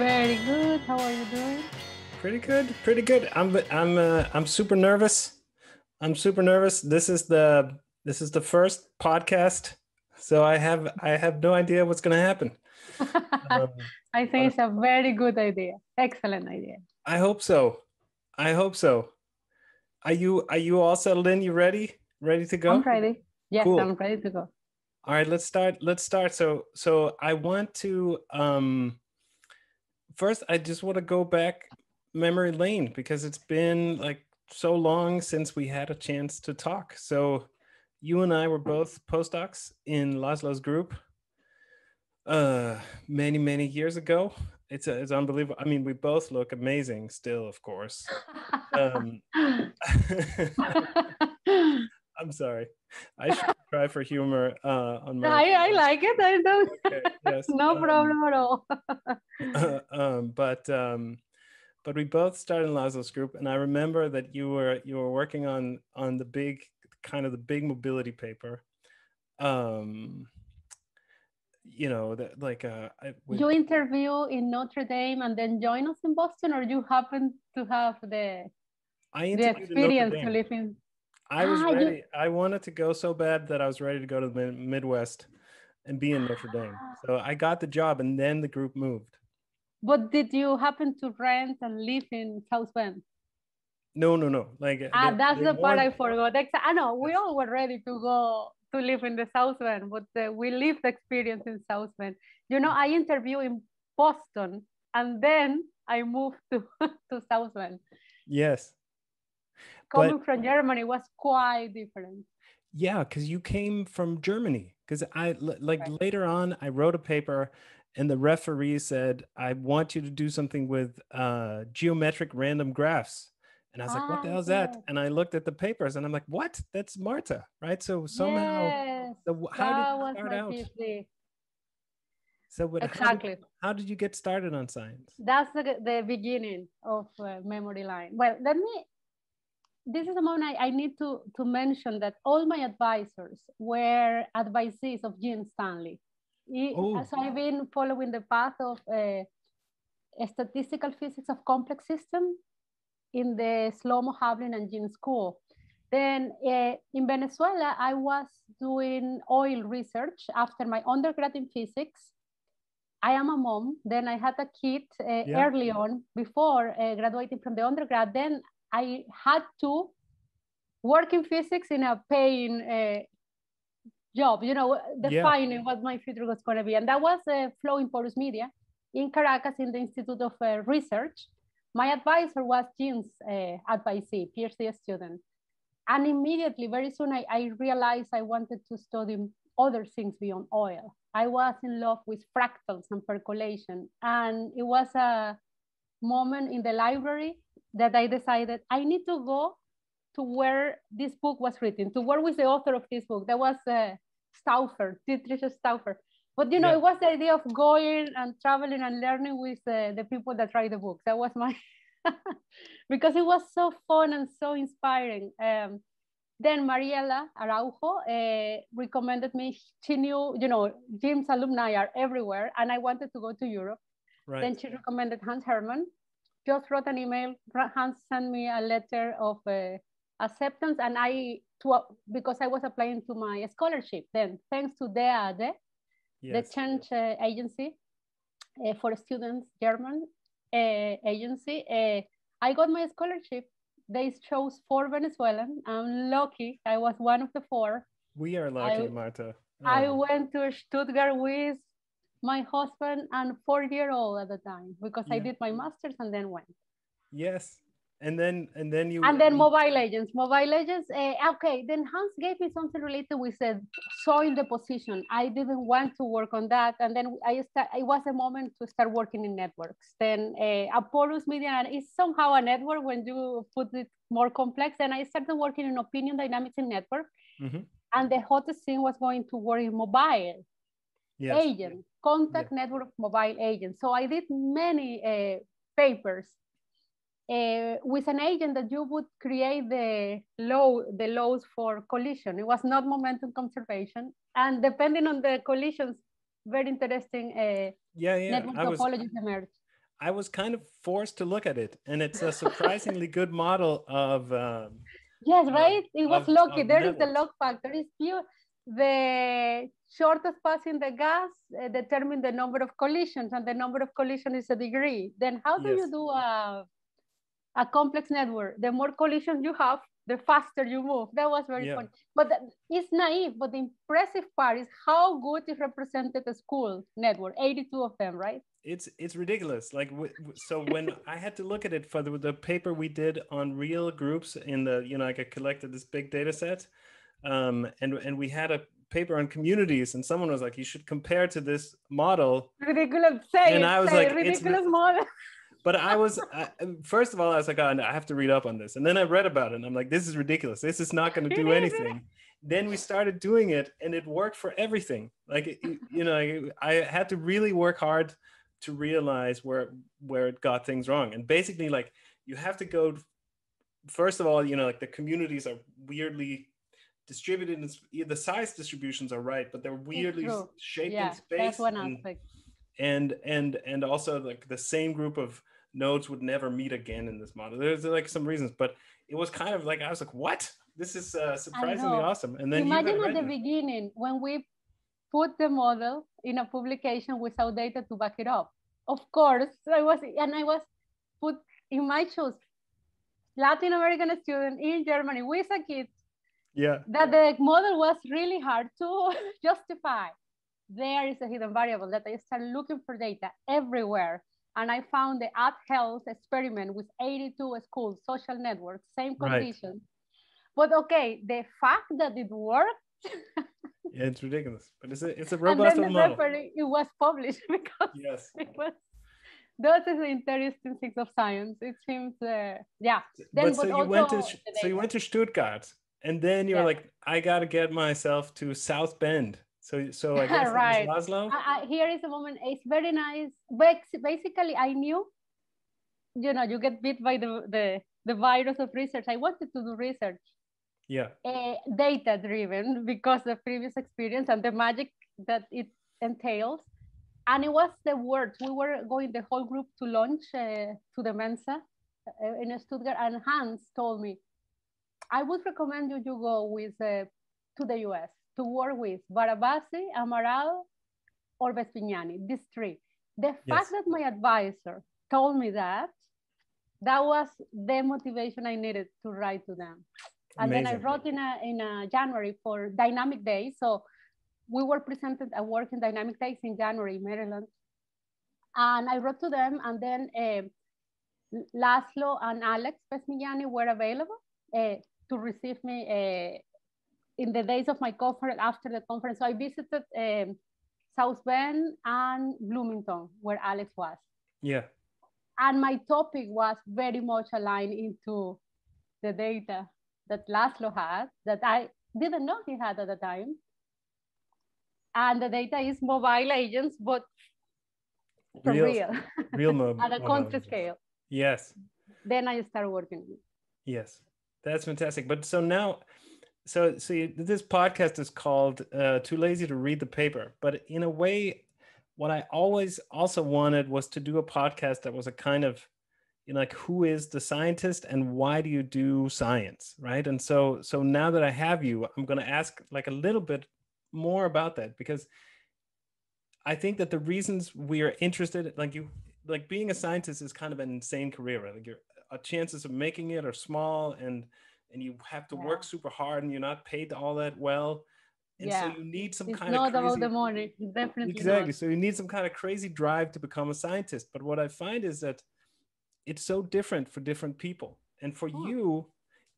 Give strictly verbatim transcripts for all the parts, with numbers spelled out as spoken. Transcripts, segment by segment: Very good. How are you doing? Pretty good. Pretty good. I'm I'm uh, I'm super nervous. I'm super nervous. This is the this is the first podcast, so I have I have no idea what's going to happen. um, I think uh, it's a very good idea. Excellent idea. I hope so. I hope so. Are you are you all settled in? You ready? Ready to go? I'm ready. Yes, cool. I'm ready to go. All right, let's start. Let's start. So so I want to um first I just want to go back memory lane, because it's been like so long since we had a chance to talk. So you and I were both postdocs in Laszlo's group uh many, many years ago. It's a, it's unbelievable. I mean, we both look amazing still, of course. Um, I'm sorry. I should try for humor uh, on my. I, I like it. I don't. Okay, yes. No um, problem at all. uh, um, but um, but we both started in Laszlo's group, and I remember that you were you were working on on the big kind of the big mobility paper. Um, you know, that like uh I, we, you interview in Notre Dame and then join us in Boston, or you happen to have the I the experience to live in? I was ah, ready. You... I wanted to go so bad that I was ready to go to the Midwest and be in Notre Dame. So I got the job, and then the group moved. But did you happen to rent and live in South Bend? No, no, no. Like ah, they, that's they the part I forgot. I know we all were ready to go to live in the South Bend, but uh, we lived the experience in South Bend. You know, I interviewed in Boston, and then I moved to, to South Bend. Yes. Coming but, from Germany was quite different. Yeah, because you came from Germany. Because I, like right. later on, I wrote a paper, and the referee said, I want you to do something with uh, geometric random graphs. And I was ah, like, what the hell is yes. that? And I looked at the papers and I'm like, what? That's Marta, right? So somehow, yes, the, how did you start out? P H D. So what, exactly. How did, how did you get started on science? That's the, the beginning of uh, memory line. Well, let me, this is a moment I, I need to, to mention that all my advisors were advisees of Gene Stanley. He, oh. So I've been following the path of uh, statistical physics of complex systems in the Shlomo Havlin and Gene School. Then uh, in Venezuela, I was doing oil research after my undergrad in physics. I am a mom. Then I had a kid uh, yeah. early on before uh, graduating from the undergrad. Then I had to work in physics in a paying uh, job, you know, defining yeah. what my future was going to be. And that was uh, Flow in Porous Media in Caracas in the Institute of uh, Research. My advisor was Gene's uh, advisee, PhD student. And immediately, very soon, I, I realized I wanted to study other things beyond oil. I was in love with fractals and percolation. And it was a moment in the library that I decided I need to go to where this book was written, to where was the author of this book. That was uh, Stauffer, Dietrich Stauffer. But, you know, yeah. it was the idea of going and traveling and learning with uh, the people that write the books. That was my, because it was so fun and so inspiring. Um, then Mariela Araujo uh, recommended me. She knew, you know, Jim's alumni are everywhere, and I wanted to go to Europe. Right. Then she recommended Hans Herrmann. Just wrote an email. Hans sent me a letter of uh, acceptance, and I, to, uh, because I was applying to my scholarship then, thanks to D A A D. Yes. The change uh, agency uh, for students, German uh, agency. Uh, I got my scholarship. They chose four Venezuelans. I'm lucky. I was one of the four. We are lucky, I, Marta. Oh. I went to Stuttgart with my husband and four-year-old at the time, because yeah. I did my master's and then went. Yes. And then and then you and then Mobile Legends, Mobile Legends. Uh, okay, then Hans gave me something related with uh, soil deposition. I didn't want to work on that, and then I start. It was a moment to start working in networks. Then uh, a porous medium is somehow a network when you put it more complex. And I started working in opinion dynamics in network, mm-hmm. and the hottest thing was going to work in mobile yes. agent contact yes. network of mobile agents. So I did many uh, papers. Uh, with an agent that you would create the law, the laws for collision. It was not momentum conservation. And depending on the collisions, very interesting uh, yeah, yeah. network topologies emerged. I was kind of forced to look at it, and it's a surprisingly good model of. Um, yes, right. It was of, lucky. Of there network. Is the log factor. It's pure. The shortest pass in the gas uh, determines the number of collisions, and the number of collisions is a degree. Then how do yes. you do a, a complex network? The more collisions you have, the faster you move. That was very yeah. fun. But that, it's naive, but the impressive part is how good it represented the school network, eighty-two of them, right? It's it's ridiculous. Like, w so when I had to look at it for the, the paper we did on real groups in the, you know, like I collected this big data set. Um, and, and we had a paper on communities, and someone was like, you should compare to this model. Ridiculous, say and it, I was say like, ridiculous model. But I was, I, first of all, I was like, oh, I have to read up on this. And then I read about it and I'm like, this is ridiculous. This is not going to do anything. Then we started doing it and it worked for everything. Like, it, you know, I had to really work hard to realize where, where it got things wrong. And basically, like, you have to go, first of all, you know, like the communities are weirdly distributed, in the size distributions are right, but they're weirdly shaped yeah, in space. That's one aspect. And, and, and also like the same group of nodes would never meet again in this model. There's like some reasons, but it was kind of like, I was like, what? This is uh, surprisingly awesome. And then imagine at the beginning, when we put the model in a publication without data to back it up. Of course, I was, and I was put in my shoes, Latin American student in Germany with a kid. Yeah, that the model was really hard to justify. There is a hidden variable that I started looking for data everywhere. And I found the Ad Health experiment with eighty-two schools, social networks, same condition. Right. But okay, the fact that it worked. Yeah, it's ridiculous, but it's a, it's a robust and then the model. Referee, it was published because yes. it was. That is the interesting things of science. It seems, uh, yeah. Then, but so, but you went to, so you went to Stuttgart. And then you're yeah. like, I got to get myself to South Bend. So, so I guess right. Laszlo? I, I, here is a moment. It's very nice. Basically, I knew, you know, you get bit by the, the, the virus of research. I wanted to do research. Yeah. Uh, data-driven because the previous experience and the magic that it entails. And it was the words. We were going, the whole group, to lunch uh, to the Mensa uh, in Stuttgart. And Hans told me, I would recommend you, you go with, uh, to the U S to work with Barabasi, Amaral, or Vespignani, these three. The yes. fact that my advisor told me that, that was the motivation I needed to write to them. And amazing. Then I wrote in, a, in a January for Dynamic Days. So we were presented a work in Dynamic Days in January, Maryland. And I wrote to them, and then uh, Laszlo and Alex Vespignani were available. Uh, to receive me uh, in the days of my conference, after the conference. So I visited um, South Bend and Bloomington, where Alex was. Yeah. And my topic was very much aligned into the data that Laszlo had, that I didn't know he had at the time. And the data is mobile agents, but for real. Real, real mobile. At a country scale. Yes. Then I started working. Yes. That's fantastic. But so now, so so you, this podcast is called uh, Too Lazy to Read the Paper. But in a way, what I always also wanted was to do a podcast that was a kind of, you know, like, who is the scientist and why do you do science, right? And so so now that I have you, I'm going to ask like a little bit more about that, because I think that the reasons we are interested, like you, like being a scientist is kind of an insane career, right? Like you're chances of making it are small, and and you have to yeah. work super hard, and you're not paid all that well, and yeah. so you need some it's kind not of crazy, all the money. Definitely exactly not. So you need some kind of crazy drive to become a scientist. But what I find is that it's so different for different people, and for oh. you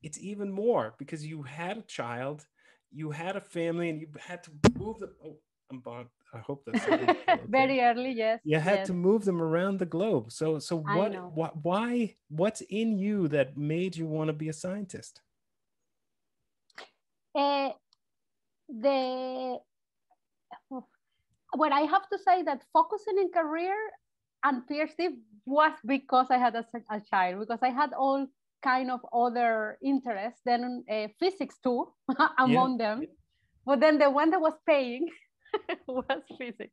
it's even more, because you had a child, you had a family, and you had to move them oh I'm bombed. I hope that's okay. Very early, yes. You had yes. to move them around the globe. So, so what, what, why, what's in you that made you want to be a scientist? Uh, the what I have to say that focusing in career and PhD was because I had a, a child, because I had all kind of other interests, then uh, physics too, among yeah. them. But then the one that was paying was physics.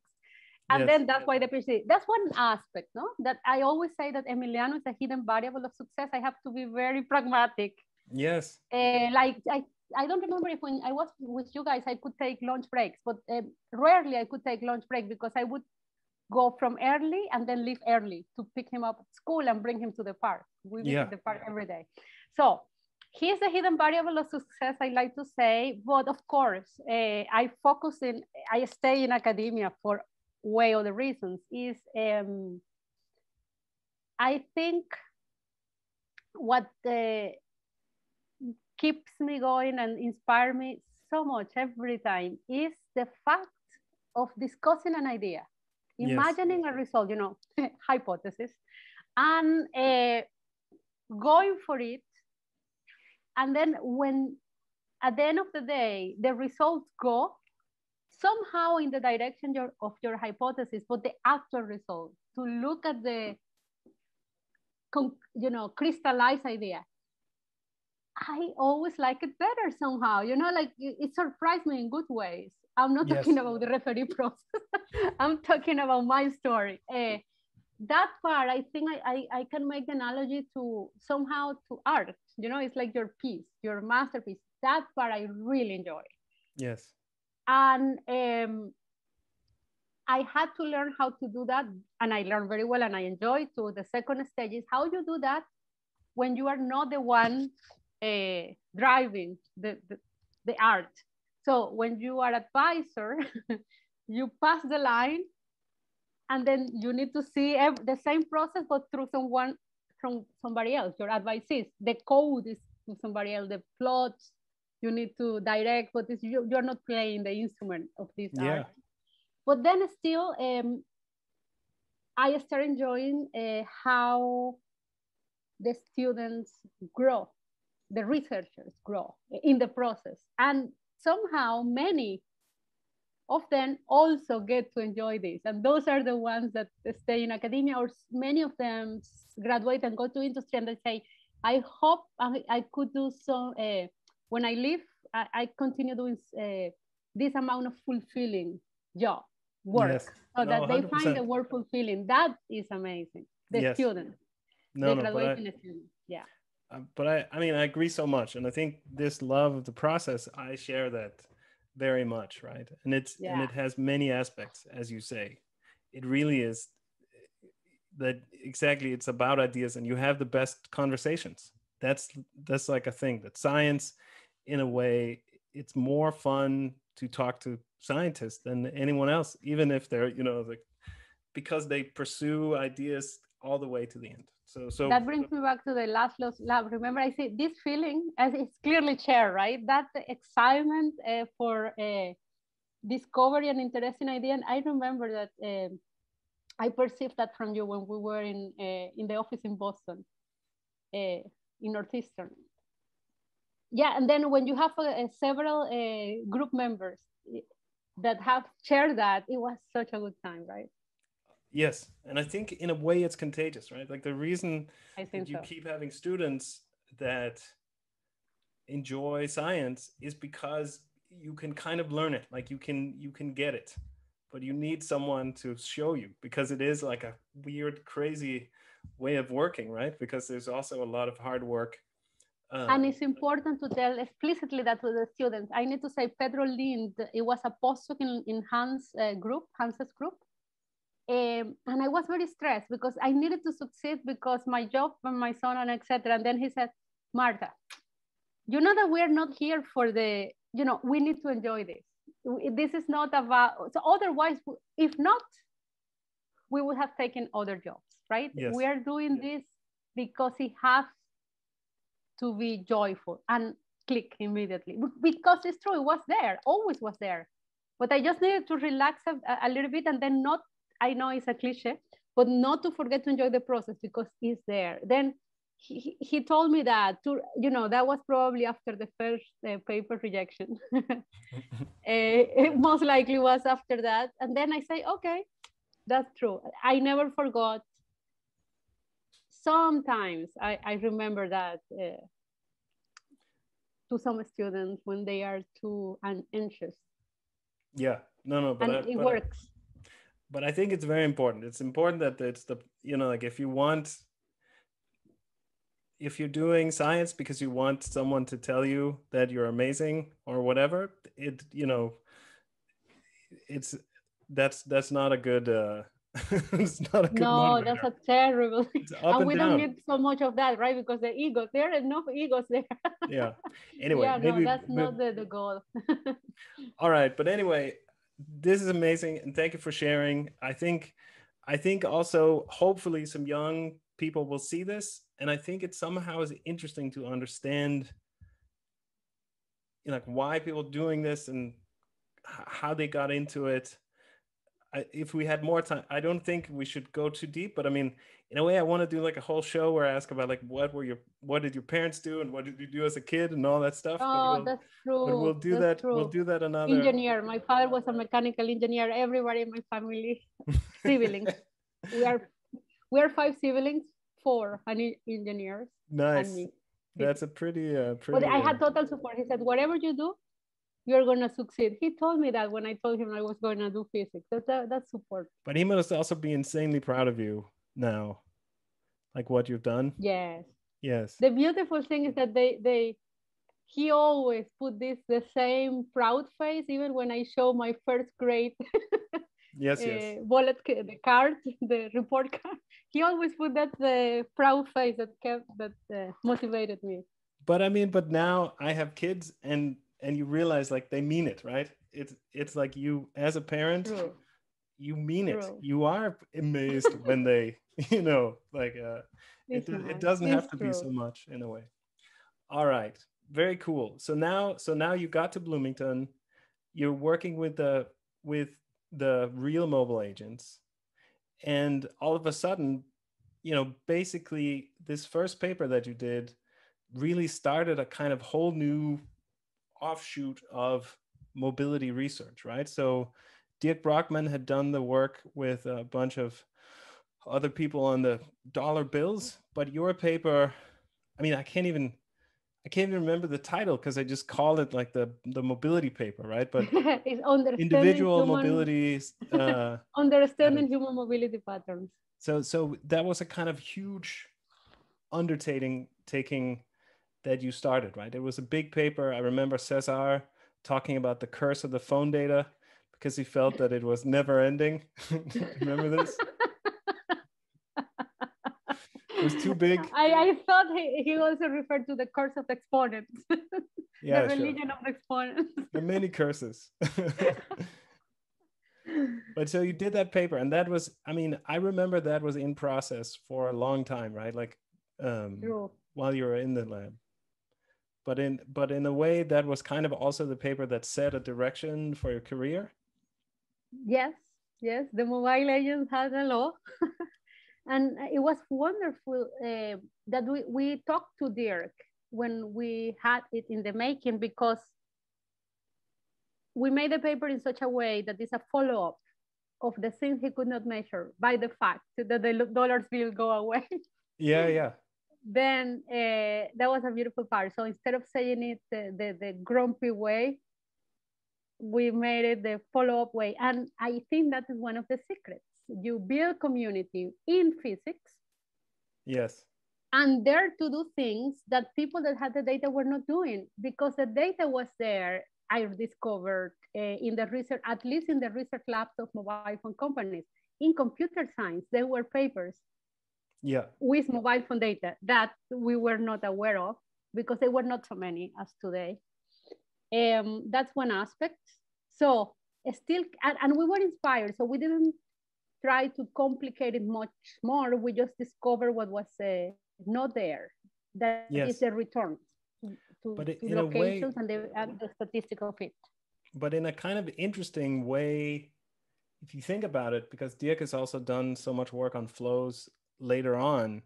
And yes. then that's why the P H D. That's one aspect, no? That I always say that Emiliano is a hidden variable of success. I have to be very pragmatic. Yes. Uh, like I, I don't remember if when I was with you guys, I could take lunch breaks, but uh, rarely I could take lunch break because I would go from early and then leave early to pick him up at school and bring him to the park. We visit yeah. the park every day. So he's the hidden variable of success, I like to say, but of course, uh, I focus in, I stay in academia for way other reasons. Is um, I think what uh, keeps me going and inspire me so much every time is the fact of discussing an idea, imagining yes. a result, you know, hypothesis, and uh, going for it. And then when, at the end of the day, the results go somehow in the direction your, of your hypothesis, but the actual result, to look at the, you know, crystallized idea. I always like it better somehow, you know, like it, it surprised me in good ways. I'm not yes. talking about the referee process. I'm talking about my story. Uh, that part, I think I, I, I can make the analogy to somehow to art, you know, it's like your piece, your masterpiece. That part I really enjoy. Yes. And um, I had to learn how to do that. And I learned very well and I enjoy too. The second stage is how you do that when you are not the one uh, driving the, the, the art. So when you are advisor, you pass the line. And then you need to see the same process, but through someone, from somebody else. Your advice is the code is to somebody else. The plots you need to direct, but it's, you, you're not playing the instrument of this yeah. art. But then still, um, I start enjoying uh, how the students grow, the researchers grow in the process, and somehow many of them also get to enjoy this. And those are the ones that stay in academia, or many of them graduate and go to industry and they say, I hope I, I could do so. Uh, when I leave, I, I continue doing uh, this amount of fulfilling job, work, yes. so no, that they one hundred percent. Find the work fulfilling. That is amazing. The yes. student, no, the no, graduating I, student, yeah. Uh, but I, I mean, I agree so much. And I think this love of the process, I share that very much, right? And it's yeah. and it has many aspects, as you say. It really is that exactly. It's about ideas, and you have the best conversations. That's that's like a thing that science, in a way, it's more fun to talk to scientists than anyone else, even if they're you know like because they pursue ideas all the way to the end. So, so that brings me back to the Laszlo's lab. Remember, I said this feeling, as it's clearly shared, right? That excitement uh, for uh, discovery and interesting idea. And I remember that uh, I perceived that from you when we were in uh, in the office in Boston, uh, in Northeastern. Yeah, and then when you have uh, several uh, group members that have shared that, it was such a good time, right? Yes. And I think in a way it's contagious, right? Like the reason that you so. keep having students that enjoy science is because you can kind of learn it. Like you can, you can get it, but you need someone to show you, because it is like a weird, crazy way of working, right? Because there's also a lot of hard work. Um, and it's important to tell explicitly that to the students. I need to say Pedro Lind, it was a postdoc in, in Hans' uh, group, Hans's group. Um, and I was very stressed because I needed to succeed because my job and my son and et cetera. And then he said, Marta, you know that we're not here for the, you know, we need to enjoy this. This is not about, so otherwise, if not, we would have taken other jobs, right? Yes. We are doing yes. this because it has to be joyful, and click immediately. Because it's true, it was there, always was there. But I just needed to relax a, a little bit and then not, I know it's a cliche, but not to forget to enjoy the process because it's there. Then he, he told me that, to, you know, that was probably after the first uh, paper rejection. uh, it most likely was after that. And then I say, okay, that's true. I never forgot. Sometimes I, I remember that uh, to some students when they are too anxious. Yeah, no, no, but and I, it but works. I... But I think it's very important. It's important that it's the, you know, like if you want, if you're doing science because you want someone to tell you that you're amazing or whatever, it, you know, it's, that's, that's not a good, uh, it's not a good no, that's a terrible thing. And, and we down. Don't need so much of that, right? Because the egos, there are enough egos there. Yeah. Anyway, yeah, maybe, no, that's maybe, not the, the goal. All right. But anyway, this is amazing. And thank you for sharing. I think, I think also, hopefully some young people will see this. And I think it somehow is interesting to understand, you know, like why people are doing this and how they got into it. I, if we had more time, I don't think we should go too deep, but I mean, in a way I want to do like a whole show where I ask about like, what were your, what did your parents do and what did you do as a kid and all that stuff. Oh, we'll, that's true. But we'll do that's that. True. We'll do that another. Engineer. My father was a mechanical engineer. Everybody in my family, siblings. We are, we are five siblings, four engineers. Nice. And me. That's a pretty, uh, pretty. But I had total support. He said, whatever you do, you're going to succeed. He told me that when I told him I was going to do physics. That's, that, that's support. But he must also be insanely proud of you now, like what you've done. Yes. Yes. The beautiful thing is that they, they, he always put this, the same proud face, even when I show my first grade yes, uh, yes. wallet, the card, the report card. He always put that the proud face that kept, that uh, motivated me. But I mean, but now I have kids and and you realize like they mean it, right? It's it's like you as a parent, True. You mean it. True. You are amazed when they, you know, like uh, it, it doesn't it's have to true. Be so much in a way. All right, very cool. So now, so now you got to Bloomington, you're working with the with the real mobile agents, and all of a sudden, you know, basically this first paper that you did really started a kind of whole new offshoot of mobility research, right? So Dirk Brockman had done the work with a bunch of other people on the dollar bills, but your paper, I mean, I can't even, I can't even remember the title because I just called it like the, the mobility paper, right? But individual human, mobility. Uh, understanding human mobility patterns. So, so that was a kind of huge undertaking, taking that you started, right? It was a big paper. I remember Cesar talking about the curse of the phone data because he felt that it was never ending. Remember this? It was too big. I, I thought he, he also referred to the curse of exponents. Yeah, the religion sure. of exponents. There are many curses. But so you did that paper and that was, I mean, I remember that was in process for a long time, right? Like um, while you were in the lab. But in but in a way, that was kind of also the paper that set a direction for your career. Yes, yes. The mobile agents had a law, and it was wonderful uh, that we we talked to Dirk when we had it in the making, because we made the paper in such a way that it's a follow up of the things he could not measure by the fact that the dollars bill go away. Yeah, yeah. Then uh, that was a beautiful part. So instead of saying it the, the, the grumpy way, we made it the follow-up way. And I think that is one of the secrets. You build community in physics. Yes. And dare to do things that people that had the data were not doing, because the data was there, I discovered uh, in the research, at least in the research labs of mobile phone companies. In computer science, there were papers Yeah, with mobile phone data that we were not aware of because they were not so many as today. Um, that's one aspect. So still, and, and we were inspired. So we didn't try to complicate it much more. We just discovered what was uh, not there. That yes. is the return to, but it, to in locations a way, and, the, and the statistics of it. But in a kind of interesting way, if you think about it, because Dirk has also done so much work on flows later on,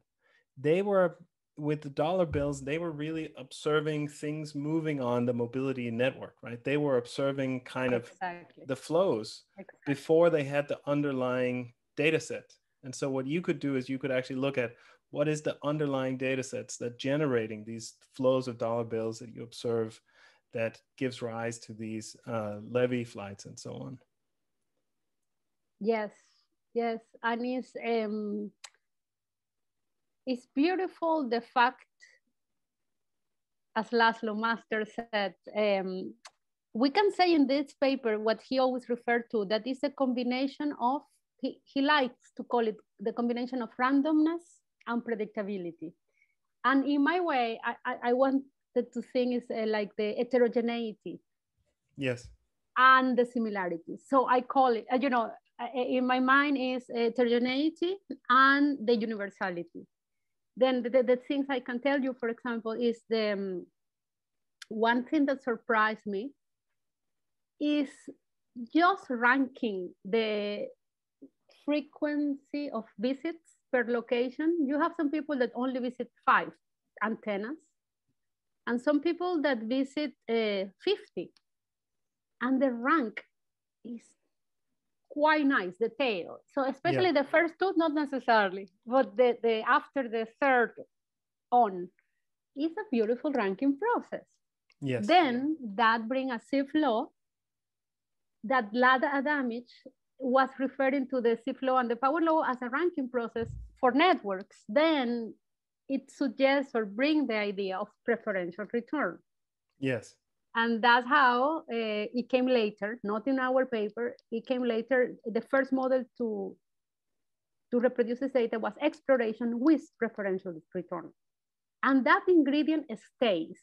they were with the dollar bills, they were really observing things moving on the mobility network, right? They were observing kind of exactly. the flows exactly. before they had the underlying data set. And so what you could do is you could actually look at what is the underlying data sets that generating these flows of dollar bills that you observe that gives rise to these uh, levy flights and so on. Yes. Yes, and it's, um, it's beautiful the fact, as Laszlo Master said, um, we can say in this paper what he always referred to, that is a combination of, he, he likes to call it the combination of randomness and predictability. And in my way, I, I, I wanted to think is uh, like the heterogeneity. Yes. And the similarities. So I call it, you know, in my mind is heterogeneity and the universality. Then the, the things I can tell you, for example, is the um, one thing that surprised me is just ranking the frequency of visits per location. You have some people that only visit five antennas and some people that visit uh, fifty. And the rank is quite nice, the tail. So especially yeah. the first two, not necessarily, but the, the after the third on, is a beautiful ranking process. Yes. Then yeah. that brings a C I F law that Lada Adamich was referring to the C I F law and the power law as a ranking process for networks. Then it suggests or brings the idea of preferential return. Yes. And that's how uh, it came later, not in our paper, it came later. The first model to, to reproduce this data was exploration with preferential return. And that ingredient stays.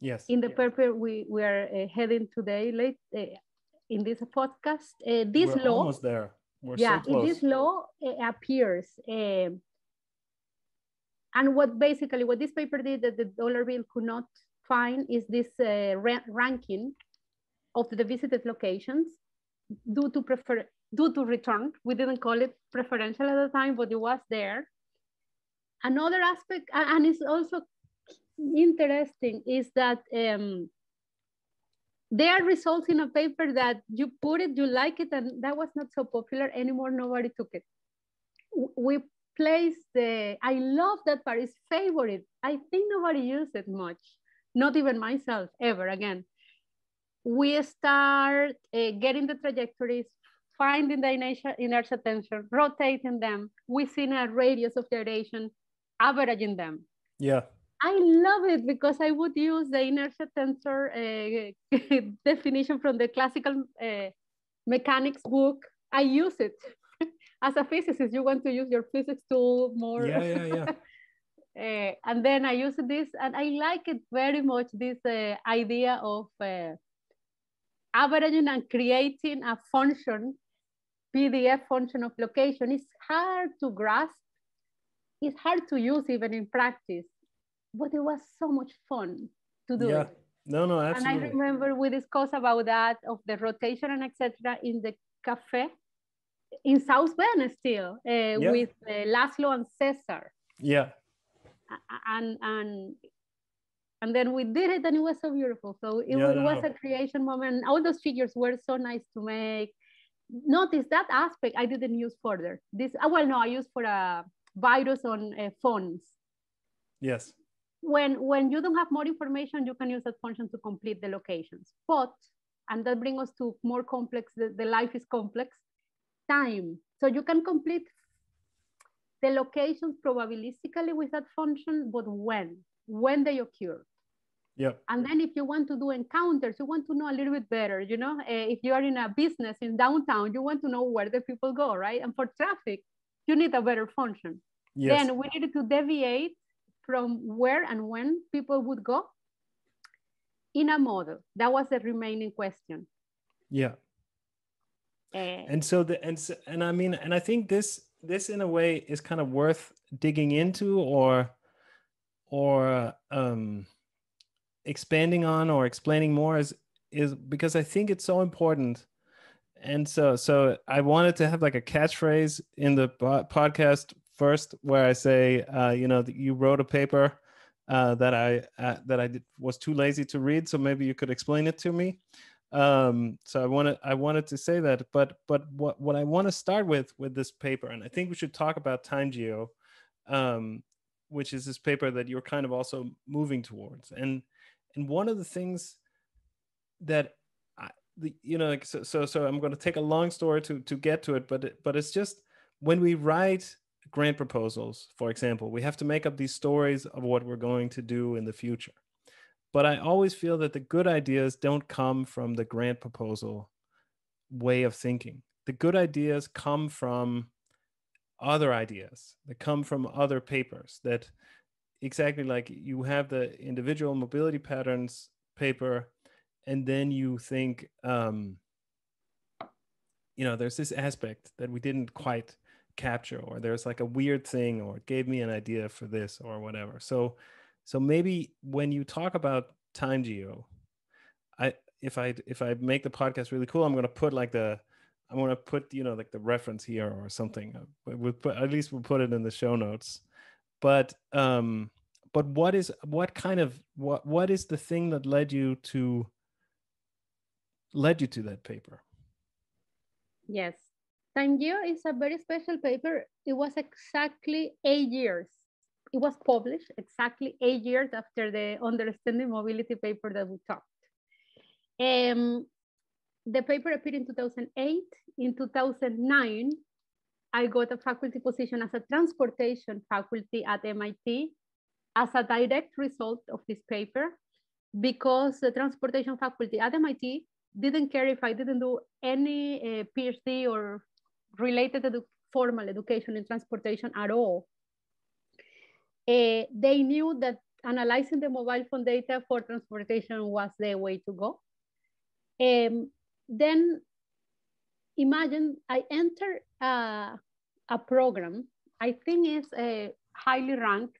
Yes. In the yes. paper we, we are uh, heading today, late uh, in this podcast, uh, this We're law- almost there. We're yeah, so close. This law uh, appears. Uh, and what basically, what this paper did that the dollar bill could not find is this uh, ra ranking of the visited locations due to prefer due to return. We didn't call it preferential at the time, but it was there. Another aspect, and it's also interesting, is that um, there are results in a paper that you put it, you like it, and that was not so popular anymore. Nobody took it. We placed the, I love that part, it's favorite. I think nobody used it much. Not even myself, ever again. We start uh, getting the trajectories, finding the inertia, inertia tension, rotating them within a radius of gyration, averaging them. Yeah. I love it because I would use the inertia tensor uh, definition from the classical uh, mechanics book. I use it. As a physicist, you want to use your physics tool more. Yeah, yeah, yeah. Uh, and then I use this, and I like it very much, this uh, idea of uh, averaging and creating a function, P D F function of location. It's hard to grasp. It's hard to use even in practice, but it was so much fun to do. Yeah, it. no, no, absolutely. And I remember we discussed about that, of the rotation and et cetera, in the cafe in South Bend still, uh, yeah. with uh, Laszlo and Cesar. Yeah. And, and, and then we did it and it was so beautiful. So it yeah, was no. a creation moment. All those figures were so nice to make. Notice that aspect I didn't use further. This, well, no, I used for a virus on uh, phones. Yes. When, when you don't have more information, you can use that function to complete the locations. But, and that brings us to more complex, the, the life is complex, time. So you can complete the locations probabilistically with that function, but when, when they occur. Yeah. And then if you want to do encounters, you want to know a little bit better, you know, uh, if you are in a business in downtown, you want to know where the people go, right? And for traffic, you need a better function. Yes. Then we needed to deviate from where and when people would go in a model. That was the remaining question. Yeah. Uh, and so the, and, so, and I mean, and I think this, this in a way is kind of worth digging into or or um expanding on or explaining more is is because I think it's so important. And so so I wanted to have like a catchphrase in the podcast first where I say uh you know, you wrote a paper uh that I uh, that I did, was too lazy to read, so maybe you could explain it to me. Um, so I wanted, I wanted to say that, but, but what, what I want to start with, with this paper, and I think we should talk about TimeGeo, um, which is this paper that you're kind of also moving towards. And, and one of the things that I, the, you know, like, so, so, so I'm going to take a long story to, to get to it, but, but it's just when we write grant proposals, for example, we have to make up these stories of what we're going to do in the future. But I always feel that the good ideas don't come from the grant proposal way of thinking. The good ideas come from other ideas that come from other papers, that exactly like you have the individual mobility patterns paper, and then you think, um, you know, there's this aspect that we didn't quite capture, or there's like a weird thing, or it gave me an idea for this or whatever. So, so maybe when you talk about TimeGeo, I, if I, if I make the podcast really cool, I'm going to put like the, I want to put, you know, like the reference here or something. We'll put, at least we'll put it in the show notes. But um, but what is what kind of what what is the thing that led you to led you to that paper? Yes, TimeGeo is a very special paper. It was exactly eight years. It was published exactly eight years after the Understanding Mobility paper that we talked. Um, The paper appeared in two thousand eight. In two thousand nine, I got a faculty position as a transportation faculty at M I T as a direct result of this paper, because the transportation faculty at M I T didn't care if I didn't do any uh, PhD or related edu formal education in transportation at all. Uh, they knew that analyzing the mobile phone data for transportation was the way to go. Um, Then imagine I enter uh, a program, I think it's uh, highly ranked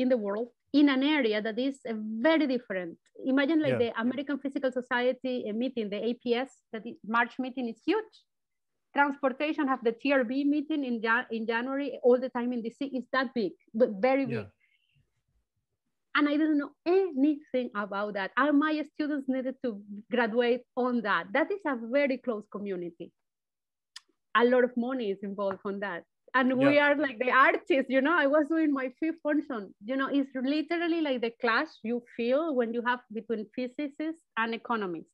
in the world, in an area that is uh, very different. Imagine like yeah. the American Physical Society uh, meeting, the A P S, that March meeting is huge. Transportation have the T R B meeting in, ja in January, all the time in D C. It's that big, but very big. Yeah. And I didn't know anything about that. And my students needed to graduate on that. That is a very close community. A lot of money is involved on that. And we yeah. are like the artists, you know, I was doing my fifth function. You know, it's literally like the clash you feel when you have between physicists and economists.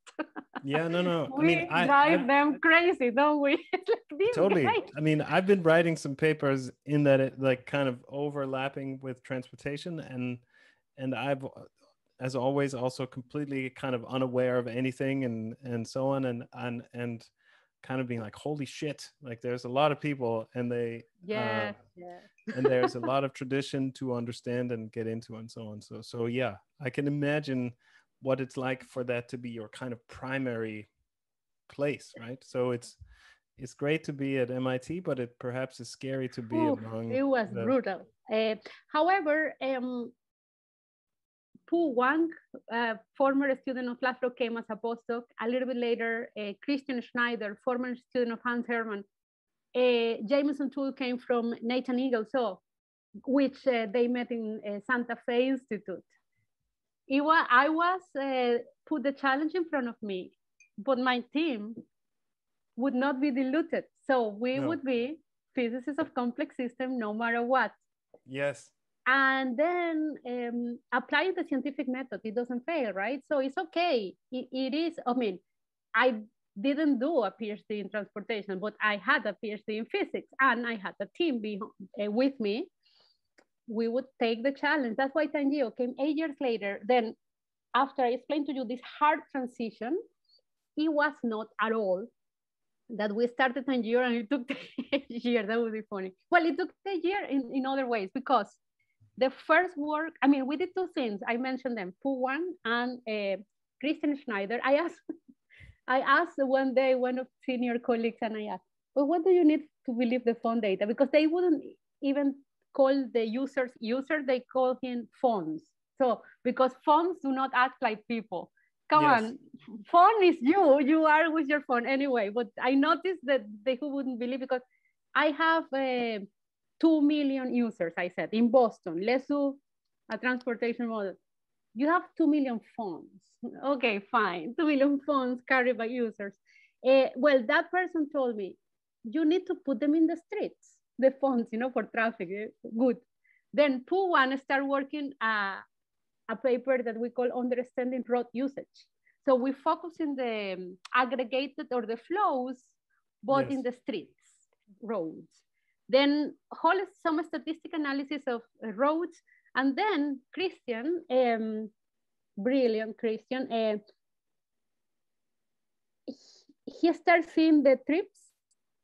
Yeah, no, no. I we mean, I, drive I've, them crazy, don't we? Like totally. Guys. I mean, I've been writing some papers in that it like kind of overlapping with transportation, and And I've, as always, also completely kind of unaware of anything and and so on, and and and kind of being like, holy shit! Like there's a lot of people, and they yeah, uh, yeah. and there's a lot of tradition to understand and get into, and so on. So so yeah, I can imagine what it's like for that to be your kind of primary place, right? So it's it's great to be at M I T, but it perhaps is scary to be Ooh, among. It was the, brutal. Uh, however, um. Pu Wang, uh, former student of Laszlo, came as a postdoc. A little bit later, uh, Christian Schneider, former student of Hans Herrmann. Uh, Jameson Toole came from Nathan Eagle, so, which uh, they met in uh, Santa Fe Institute. It was, I was uh, put the challenge in front of me, but my team would not be diluted. So we no. would be physicists of complex systems no matter what. Yes. And then um, applying the scientific method, it doesn't fail, right? So it's okay. It, it is, I mean, I didn't do a PhD in transportation, but I had a PhD in physics, and I had a team be, uh, with me. We would take the challenge. That's why TimeGeo came eight years later. Then after I explained to you this hard transition, it was not at all that we started TimeGeo and it took the year. That would be funny. Well, it took the year in, in other ways, because the first work, I mean, we did two things. I mentioned them, Pu Wang and uh, Christian Schneider. I asked, I asked one day one of senior colleagues, and I asked, well, what do you need to believe the phone data? Because they wouldn't even call the users user, they call him phones. So, because phones do not act like people. Come yes. on, phone is you, you are with your phone anyway. But I noticed that they who wouldn't believe, because I have a, uh, two million users, I said, in Boston. Let's do a transportation model. You have two million phones. Okay, fine. two million phones carried by users. Uh, well, that person told me, you need to put them in the streets, the phones, you know, for traffic. Good. Then Pu Wang started working uh, a paper that we call Understanding Road Usage, So we focus in the um, aggregated or the flows, both yes. in the streets, roads. Then whole some statistic analysis of roads, and then Christian, um, brilliant Christian, uh, he starts seeing the trips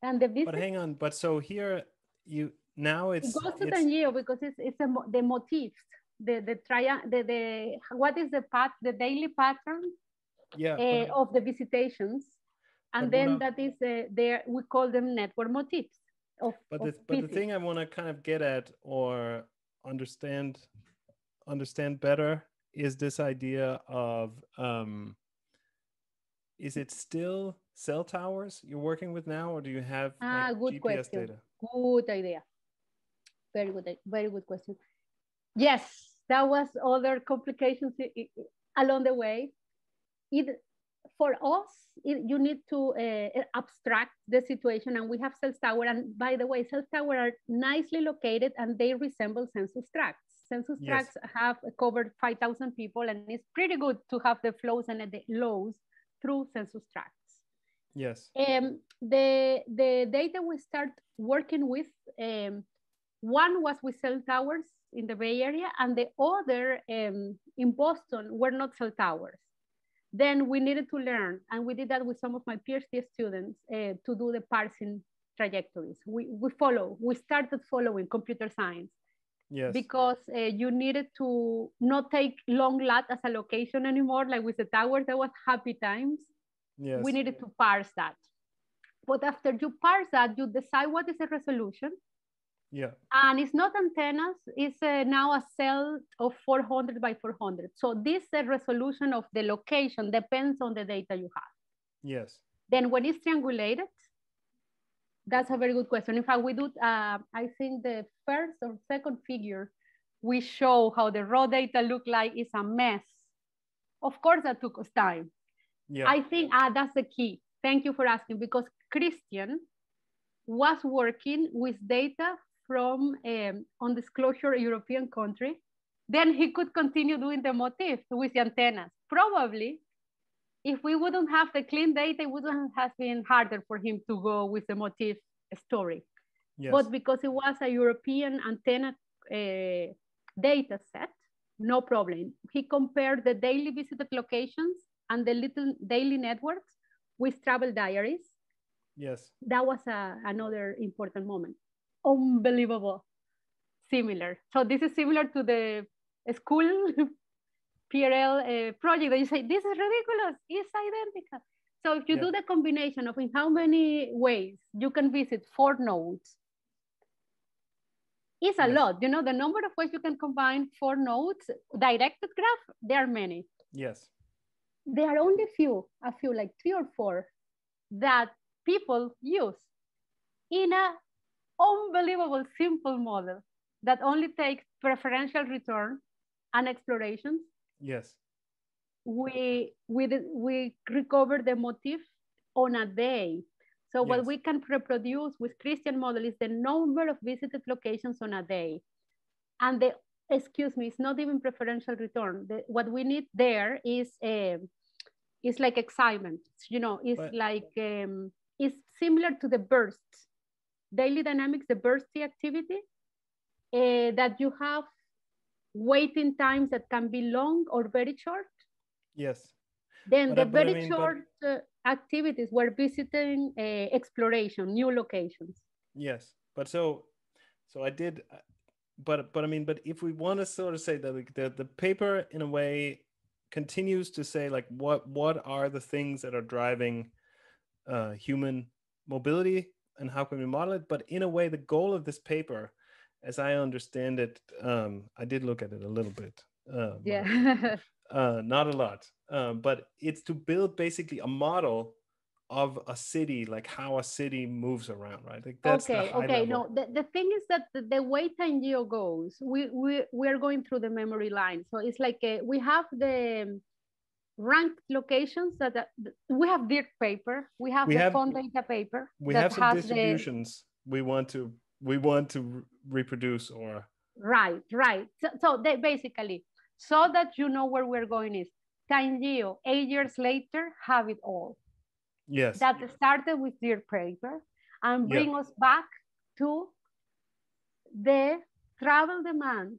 and the visits. But hang on, but so here you now it's it goes to TimeGeo because it's it's a, the motifs, the the tria the the what is the path, the daily pattern, yeah, uh, but, of the visitations, and then that is uh, there we call them network motifs. Of, but the, but the thing I want to kind of get at or understand understand better is this idea of um, is it still cell towers you're working with now, or do you have ah, like, good G P S question. Data? Good idea. Very good, very good question. Yes, that was other complications along the way. It, for us, it, you need to uh, abstract the situation, and we have cell tower. And by the way, cell tower are nicely located and they resemble census tracts. Census yes. tracts have covered five thousand people, and it's pretty good to have the flows and the lows through census tracts. Yes. Um, the, the data we start working with, um, one was with cell towers in the Bay Area, and the other um, in Boston were not cell towers. Then we needed to learn, and we did that with some of my PhD students uh, to do the parsing trajectories. We, we follow, we started following computer science yes. because uh, you needed to not take long lat as a location anymore, like with the towers, that was happy times. Yes. We needed to parse that. But after you parse that, you decide what is the resolution. Yeah. And it's not antennas, it's uh, now a cell of four hundred by four hundred. So this uh, resolution of the location depends on the data you have. Yes. Then when it's triangulated, that's a very good question. In fact, we do, uh, I think the first or second figure, we show how the raw data look like is a mess. Of course, that took us time. Yeah. I think ah, that's the key. Thank you for asking, because Christian was working with data from um, undisclosure European country, then he could continue doing the motif with the antennas. Probably, if we wouldn't have the clean data, it wouldn't have been harder for him to go with the motif story. Yes. But because it was a European antenna uh, data set, no problem. He compared the daily visited locations and the little daily networks with travel diaries. Yes. That was a, another important moment. Unbelievable, similar. So this is similar to the school P R L uh, project that you say, this is ridiculous, it's identical. So if you yeah. do the combination of in how many ways you can visit four nodes, it's a yeah. lot. You know, the number of ways you can combine four nodes, directed graph, there are many. Yes. There are only a few, a few like three or four that people use in a unbelievable simple model that only takes preferential return and explorations. Yes. We, we, we recover the motif on a day. So yes. what we can reproduce with Christian model is the number of visited locations on a day. And the, excuse me, it's not even preferential return. The, what we need there is, uh, is like excitement, you know, it's but, like, um, it's similar to the bursts. Daily dynamics, the bursty activity, uh, that you have waiting times that can be long or very short. Yes. Then but the I, very I mean, short but... uh, activities were visiting uh, exploration, new locations. Yes, but so, so I did, but but I mean, but if we want to sort of say that like, the the paper in a way continues to say like what what are the things that are driving uh, human mobility. And how can we model it? But in a way, the goal of this paper, as I understand it, um, I did look at it a little bit. Uh, yeah. uh, not a lot, uh, but it's to build basically a model of a city, like how a city moves around, right? Like that's okay, okay. Level. No, the, the thing is that the, the way TimeGeo goes, we, we, we are going through the memory line. So it's like a, we have the ranked locations that, that we have Dirk paper, we have we the have, phone data paper. We that have some has distributions the, we want to we want to reproduce or right, right. So, so they basically so that you know where we're going is TimeGeo, eight years later, have it all. Yes. That started with Dirk paper and bring yeah. us back to the travel demand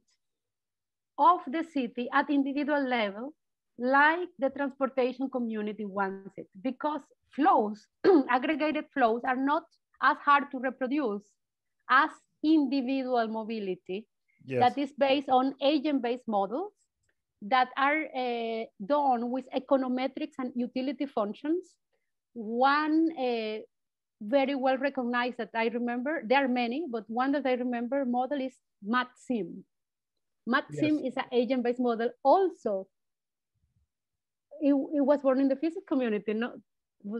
of the city at individual level, like the transportation community wants it, because flows, aggregated flows are not as hard to reproduce as individual mobility yes. that is based on agent-based models that are uh, done with econometrics and utility functions. One uh, very well recognized that I remember, there are many, but one that I remember model is MATSIM. MATSIM yes. is an agent-based model also. It, it was born in the physics community, not,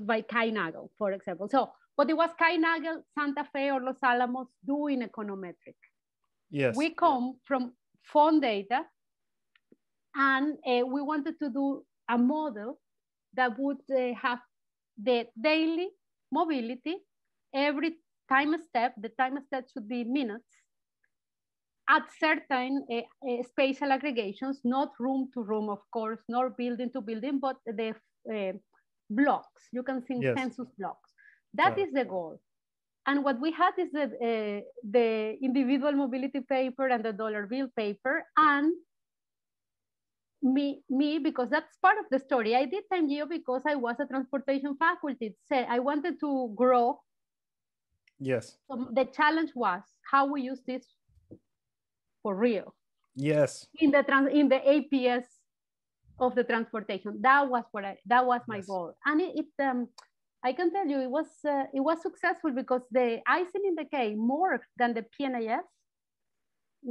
by Kai Nagel, for example. So, but it was Kai Nagel, Santa Fe, or Los Alamos doing econometric. Yes. We come from phone data, and uh, we wanted to do a model that would uh, have the daily mobility, every time step, the time step should be minutes, at certain uh, uh, spatial aggregations, not room to room, of course, nor building to building, but the uh, blocks. You can think yes. census blocks. That yeah. is the goal. And what we had is the, uh, the individual mobility paper and the dollar bill paper, and Me, me, because that's part of the story. I did TimeGeo because I was a transportation faculty. So I wanted to grow. Yes. So the challenge was how we use this for real. Yes. In the trans, in the A P S of the transportation, that was what I. That was my yes. goal, and it. it um, I can tell you, it was uh, it was successful because the icing in the cake, more than the P N I S,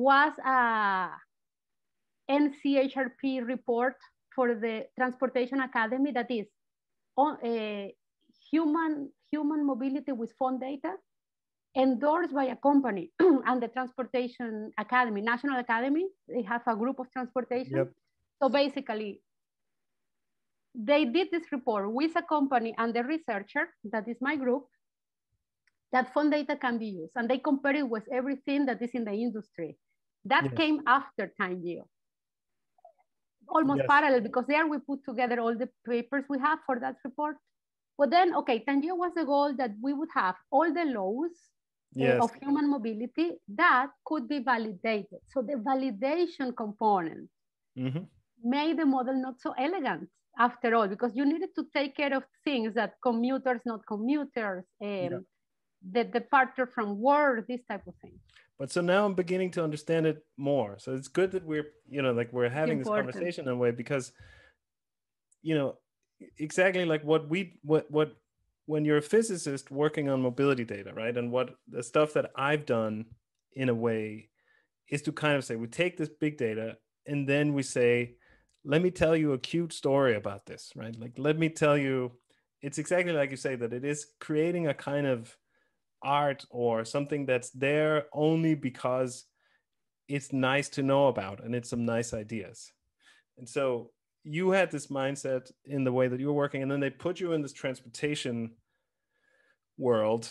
was a. Uh, N C H R P report for the Transportation Academy that is on, uh, human, human mobility with phone data, endorsed by a company and the Transportation Academy, National Academy. They have a group of transportation. Yep. So basically, they did this report with a company and the researcher, that is my group, that phone data can be used. And they compared it with everything that is in the industry. That yes. came after TimeGeo. Almost yes. parallel, because there we put together all the papers we have for that report. But then, okay, TimeGeo was the goal that we would have all the laws yes. uh, of human mobility that could be validated. So the validation component mm-hmm. made the model not so elegant after all, because you needed to take care of things that commuters, not commuters, um, yeah. the departure from work, this type of thing. But so now I'm beginning to understand it more. So it's good that we're, you know, like we're having Important. this conversation in a way, because, you know, exactly like what we, what, what, when you're a physicist working on mobility data, right? And what the stuff that I've done in a way is to kind of say, we take this big data and then we say, let me tell you a cute story about this, right? Like, let me tell you, it's exactly like you say, that it is creating a kind of art or something that's there only because it's nice to know about and it's some nice ideas. And so you had this mindset in the way that you were working, and then they put you in this transportation world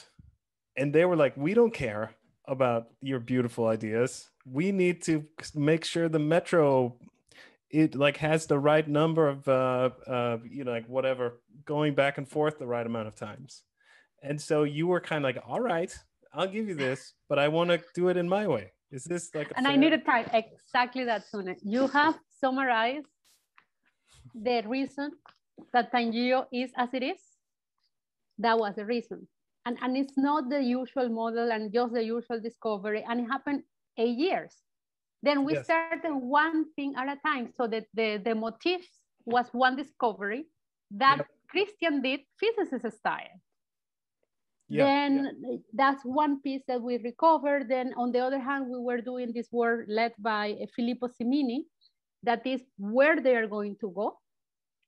and they were like, we don't care about your beautiful ideas. We need to make sure the metro it like has the right number of uh, uh you know, like whatever, going back and forth the right amount of times. And so you were kind of like, all right, I'll give you this, but I want to do it in my way. Is this like... And I need to try exactly that, Sune. You have summarized the reason that TimeGeo is as it is. That was the reason. And, and it's not the usual model and just the usual discovery. And it happened eight years. Then we yes. started one thing at a time. So that the, the motif was one discovery that yep. Christian did physicist style. Yeah, then yeah. that's one piece that we recovered. Then on the other hand, we were doing this work led by Filippo Simini, that is where they are going to go.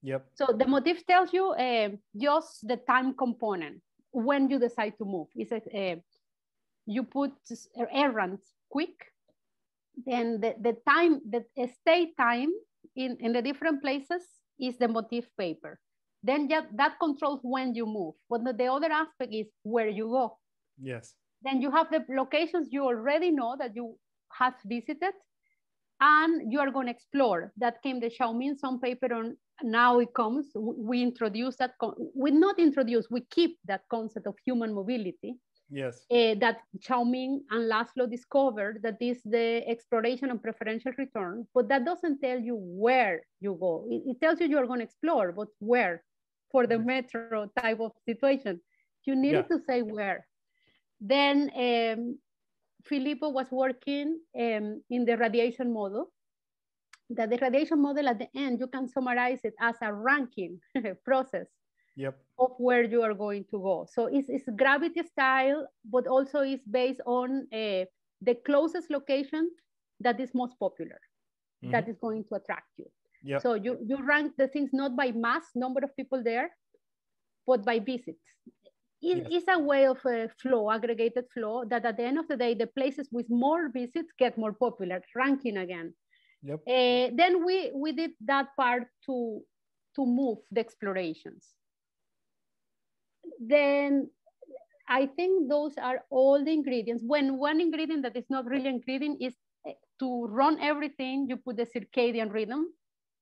Yep. So the motif tells you uh, just the time component when you decide to move. It's like, uh, you put errands quick, then the, the time, the stay time in, in the different places is the motif paper. Then that controls when you move. But the other aspect is where you go. Yes. Then you have the locations you already know that you have visited. and you are going to explore. That came the Xiaoming Song paper on, now it comes, we introduce that, we not introduce, we keep that concept of human mobility. Yes. Uh, that Xiaoming and Laszlo discovered, that is the exploration and preferential return, but that doesn't tell you where you go. It, it tells you you're going to explore, but where? For the metro type of situation. You needed yeah. to say where. Then um, Filippo was working um, in the radiation model. That the radiation model at the end, you can summarize it as a ranking process. Yep. Of where you are going to go. So it's, it's gravity style, but also it's based on uh, the closest location that is most popular, mm-hmm. that is going to attract you. Yep. So you, you rank the things not by mass, number of people there, but by visits. It, yes. It's a way of a flow, aggregated flow, that at the end of the day, the places with more visits get more popular, ranking again. Yep. Uh, then we, we did that part to, to move the explorations. Then I think those are all the ingredients. When one ingredient that is not really an ingredient is to run everything, you put the circadian rhythm.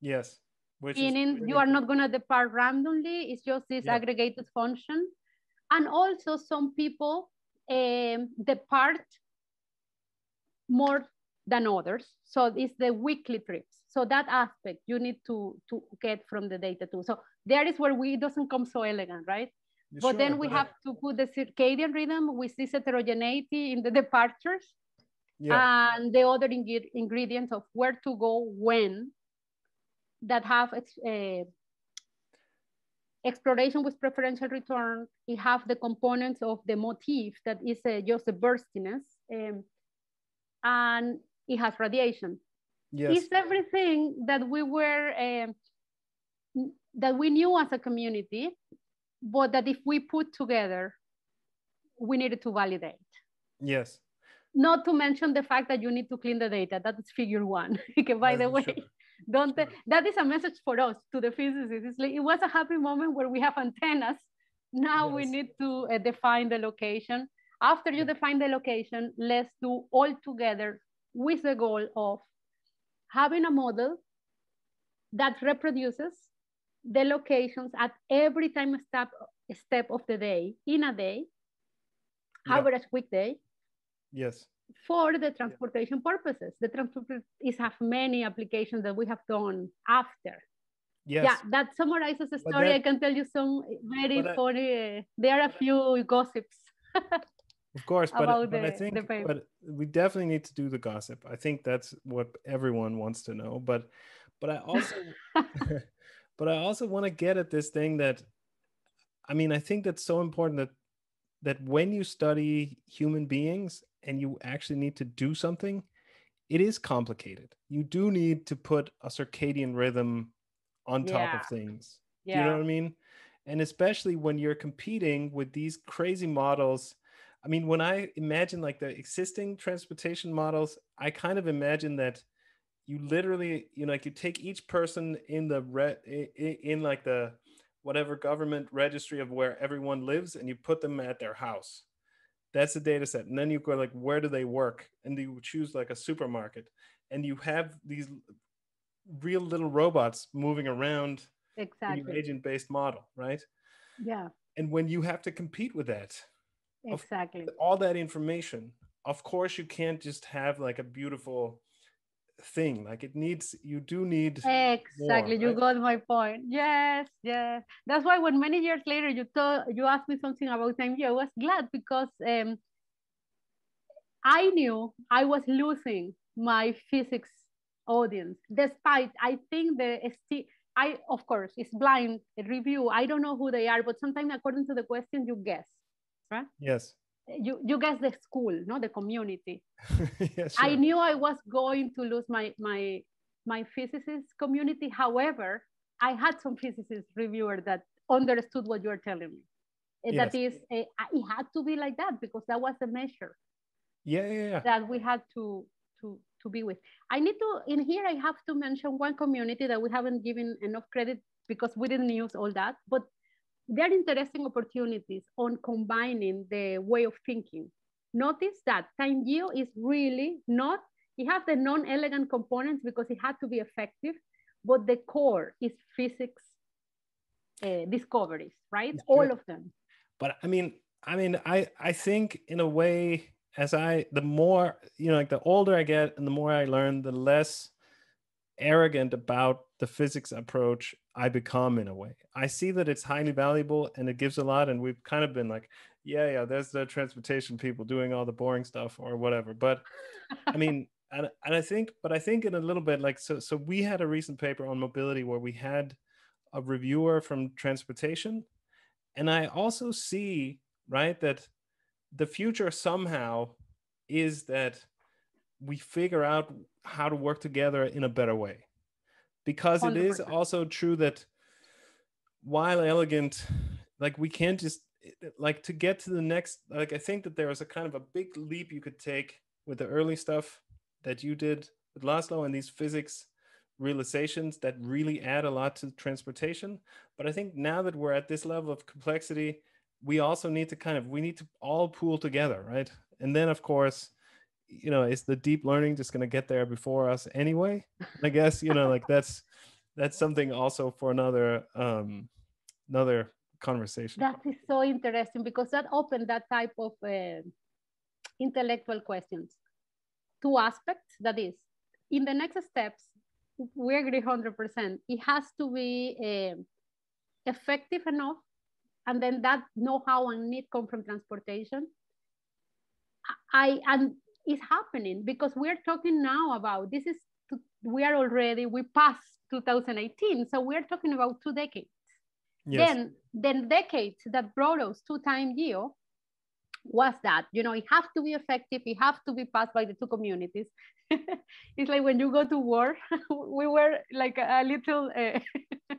Yes. Which meaning you are not going to depart randomly. It's just this yeah. aggregated function. And also some people um, depart more than others. So it's the weekly trips. So that aspect you need to, to get from the data too. So there is where we, it doesn't come so elegant, right? But sure, then we but... have to put the circadian rhythm with this heterogeneity in the departures yeah. and the other ing ingredients of where to go when that have uh, exploration with preferential return. We have the components of the motif that is uh, just the burstiness um, and it has radiation. Yes. It's everything that we were, uh, that we knew as a community, but that if we put together, we needed to validate. Yes. Not to mention the fact that you need to clean the data. That is figure one. Okay, by the way, sure. don't sure. that is a message for us to the physicists. Like, it was a happy moment where we have antennas. Now yes. we need to uh, define the location. After you define the location, let's do all together with the goal of having a model that reproduces the locations at every time step, step of the day, in a day, yeah. average weekday. Yes. For the transportation yeah. purposes. The transportation is have many applications that we have done after. Yes. Yeah, that summarizes the story. That, I can tell you some very funny, uh, there are a few gossips. Of course, but, about but the, I think the but we definitely need to do the gossip. I think that's what everyone wants to know. But, but I also... But I also want to get at this thing that, I mean, I think that's so important that that when you study human beings and you actually need to do something, it is complicated. You do need to put a circadian rhythm on top yeah. of things. Yeah. Do you know what I mean? And especially when you're competing with these crazy models. I mean, when I imagine like the existing transportation models, I kind of imagine that you literally, you know, like you take each person in the re- in, in like the whatever government registry of where everyone lives, and you put them at their house. That's the data set. And then you go like, where do they work? And you choose like a supermarket, and you have these real little robots moving around. Exactly. In your agent-based model, right? Yeah. And when you have to compete with that, exactly, of, all that information, of course you can't just have like a beautiful thing. Like it needs, you do need exactly more, you right? got my point. Yes, yes. That's why when many years later you told you asked me something about TimeGeo, I was glad because um I knew I was losing my physics audience. Despite I think the I of course it's blind review. I don't know who they are, but sometimes according to the question you guess, right? Yes. You, you guess the school, no, the community. Yeah, sure. I knew I was going to lose my, my, my physicist community. However, I had some physicist reviewer that understood what you were telling me. Yes. That is, a, it had to be like that because that was the measure. Yeah, yeah, yeah. That we had to, to, to be with. I need to, in here, I have to mention one community that we haven't given enough credit because we didn't use all that, but there are interesting opportunities on combining the way of thinking. Notice that TimeGeo is really not He has the non-elegant components because it had to be effective, but the core is physics uh, discoveries, right? Yeah. All of them. But I mean, I mean, I, I think in a way, as I, the more, you know, like the older I get and the more I learn, the less arrogant about the physics approach I become in a way. I see that it's highly valuable and it gives a lot. And we've kind of been like, yeah, yeah, there's the transportation people doing all the boring stuff or whatever. But I mean, and, and I think, but I think in a little bit like, so, so we had a recent paper on mobility where we had a reviewer from transportation. And I also see, right, that the future somehow is that we figure out how to work together in a better way. Because it is also true that while elegant, like we can't just, like to get to the next, like I think that there is a kind of a big leap you could take with the early stuff that you did with Laszlo and these physics realizations that really add a lot to transportation. But I think now that we're at this level of complexity, we also need to kind of, we need to all pool together, right? And then of course, you know, is the deep learning just going to get there before us anyway? I guess, you know, like that's, that's something also for another, um, another conversation. That is so interesting because that opened that type of uh, intellectual questions. Two aspects, that is, in the next steps, we agree one hundred percent. It has to be uh, effective enough. And then that know-how and need come from transportation. I, and it's happening because we're talking now about, this is, we are already, we passed two thousand eighteen. So we're talking about two decades. Yes. Then the decades that brought us to TimeGeo was that, you know, it has to be effective. It has to be passed by the two communities. It's like when you go to war, we were like a, a little uh,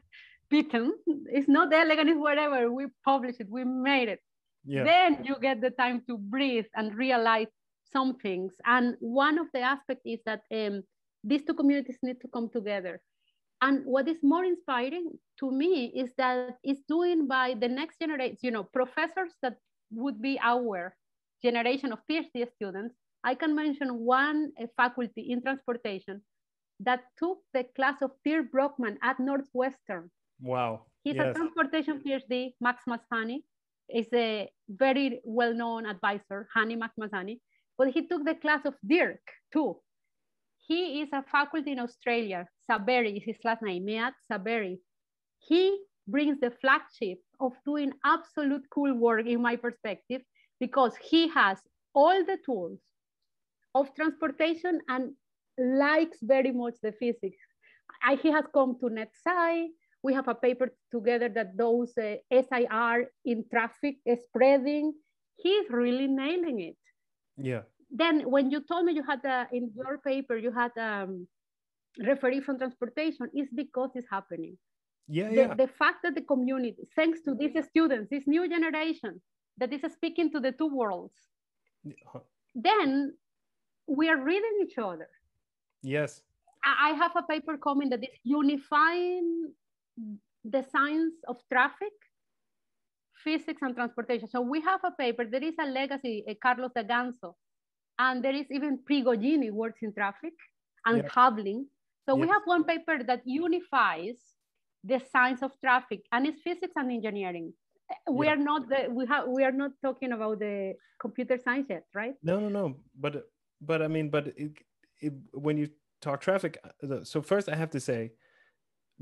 beaten. It's not elegant, it's whatever. We published it, we made it. Yeah. Then you get the time to breathe and realize some things. And one of the aspects is that um, these two communities need to come together. And what is more inspiring to me is that it's doing by the next generation, you know, professors that would be our generation of PhD students. I can mention one uh, faculty in transportation that took the class of Dirk Brockman at Northwestern. Wow. He's yes. a transportation PhD, Max Masani is a very well-known advisor, Hani Max Masani, but he took the class of Dirk too. He is a faculty in Australia, Saberi is his last name, Mead Saberi. He brings the flagship of doing absolute cool work in my perspective, because he has all the tools of transportation and likes very much the physics. I, he has come to NetSci. We have a paper together that those uh, S I R in traffic is spreading. He's really nailing it. Yeah. Then when you told me you had a, in your paper, you had a um, referee from transportation, it's because it's happening. Yeah, the, yeah. The fact that the community, thanks to these students, this new generation that is speaking to the two worlds, yeah. Then we are reading each other. Yes. I have a paper coming that is unifying the science of traffic, physics and transportation. So we have a paper, there is a legacy, a Carlos Daganzo, and there is even Prigogine works in traffic and yeah. Havlin. So yes. we have one paper that unifies the science of traffic and it's physics and engineering. We yeah. are not the, we have we are not talking about the computer science yet, right? No, no, no. But but I mean, but it, it, when you talk traffic, so first I have to say,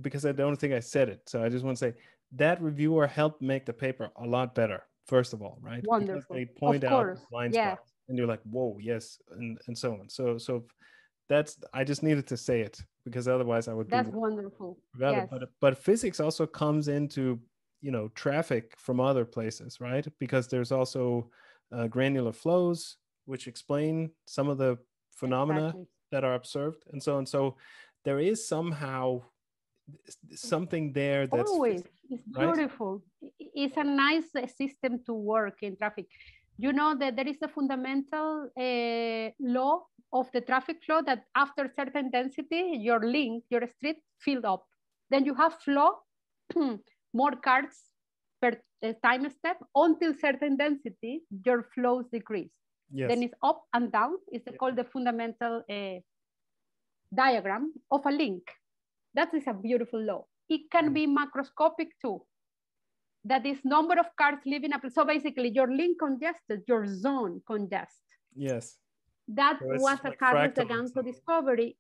because I don't think I said it, so I just want to say that reviewer helped make the paper a lot better. First of all, right? Wonderful. Because they point of out course. blind yeah. spots. And you're like, whoa, yes, and, and so on. So so that's, I just needed to say it because otherwise I would that's be- That's wonderful, yes. But, but physics also comes into, you know, traffic from other places, right? Because there's also uh, granular flows, which explain some of the phenomena exactly. that are observed and so on. So there is somehow something there that's- Always, physics, it's beautiful. Right? It's a nice system to work in traffic. You know that there is a fundamental uh, law of the traffic flow that after a certain density, your link, your street filled up. Then you have flow, more cars per time step until certain density, your flows decrease. Yes. Then it's up and down. It's called the fundamental uh, diagram of a link. That is a beautiful law. It can be macroscopic too. That is number of cars leaving a place. So basically your link congested, your zone congests. Yes. That so was a like Carlos Daganzo discovery.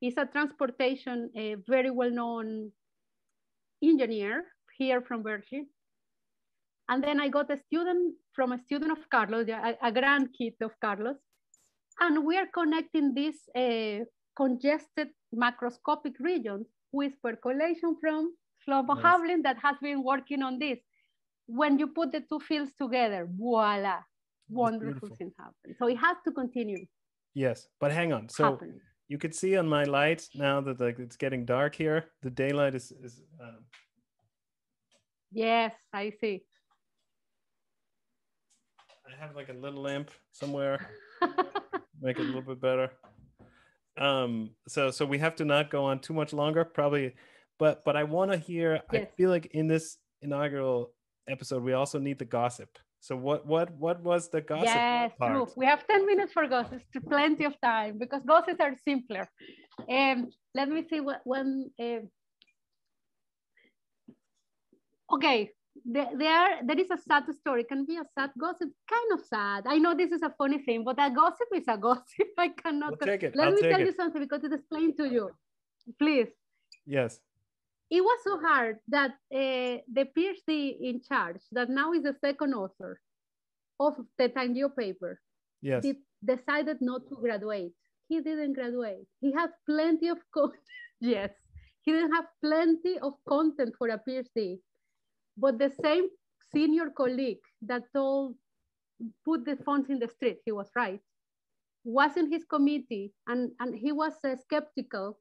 He's a transportation, a very well-known engineer here from Berkeley. And then I got a student from a student of Carlos, a, a grandkid of Carlos. And we are connecting these uh, congested macroscopic regions with percolation from Shlomo nice. Havlin that has been working on this. When you put the two fields together, voila, wonderful things happen. So it has to continue. Yes, but hang on. So happening. You could see on my light now that like it's getting dark here. The daylight is... is um... Yes, I see. I have like a little lamp somewhere, make it a little bit better. Um, so, so we have to not go on too much longer, probably. But, but I want to hear. Yes. I feel like in this inaugural episode, we also need the gossip. So, what, what, what was the gossip? Yes, part? True. We have ten minutes for gossips, plenty of time because gossips are simpler. Um, let me see what when. Um... Okay. There, there is a sad story. Can be a sad gossip, kind of sad. I know this is a funny thing, but a gossip is a gossip. I cannot. We'll take it. Let I'll me take tell it. you something because it's explained to you, please. Yes. It was so hard that uh, the PhD in charge, that now is the second author of the TimeGeo paper, yes, did, decided not to graduate. He didn't graduate. He had plenty of content. Yes, he didn't have plenty of content for a PhD. But the same senior colleague that told, put the funds in the street, he was right, was in his committee, and, and he was uh, skeptical